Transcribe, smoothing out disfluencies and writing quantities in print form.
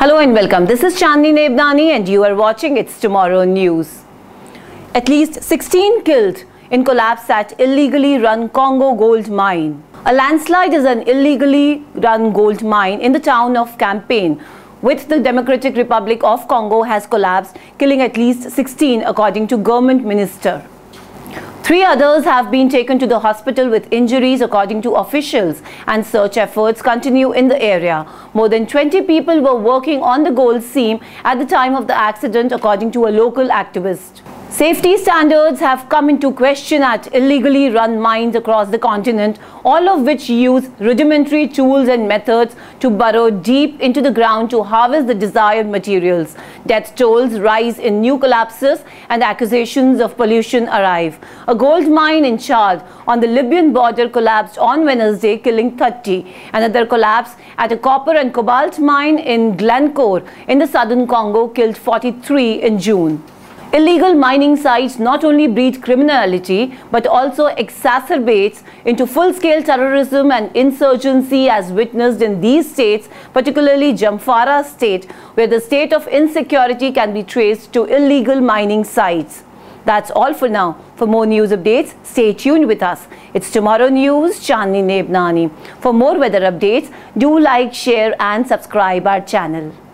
Hello and welcome. This is Chandni Nebnani and you are watching It's Tomorrow News. At least 16 killed in collapse at illegally run Congo gold mine. A landslide is an illegally run gold mine in the town of Kampene, with the Democratic Republic of Congo has collapsed, killing at least 16 according to government minister. 3 others have been taken to the hospital with injuries according to officials, and search efforts continue in the area. More than 20 people were working on the gold seam at the time of the accident according to a local activist. Safety standards have come into question at illegally run mines across the continent, all of which use rudimentary tools and methods to burrow deep into the ground to harvest the desired materials. Death tolls rise in new collapses and accusations of pollution arrive. A gold mine in Chad on the Libyan border collapsed on Wednesday, killing 30. Another collapse at a copper and cobalt mine in Glencore in the southern Congo killed 43 in June. Illegal mining sites not only breed criminality but also exacerbates into full-scale terrorism and insurgency, as witnessed in these states, particularly Zamfara State, where the state of insecurity can be traced to illegal mining sites. That's all for now. For more news updates, stay tuned with us. It's Tomorrow News, Chandni Nebnani. For more weather updates, do like, share and subscribe our channel.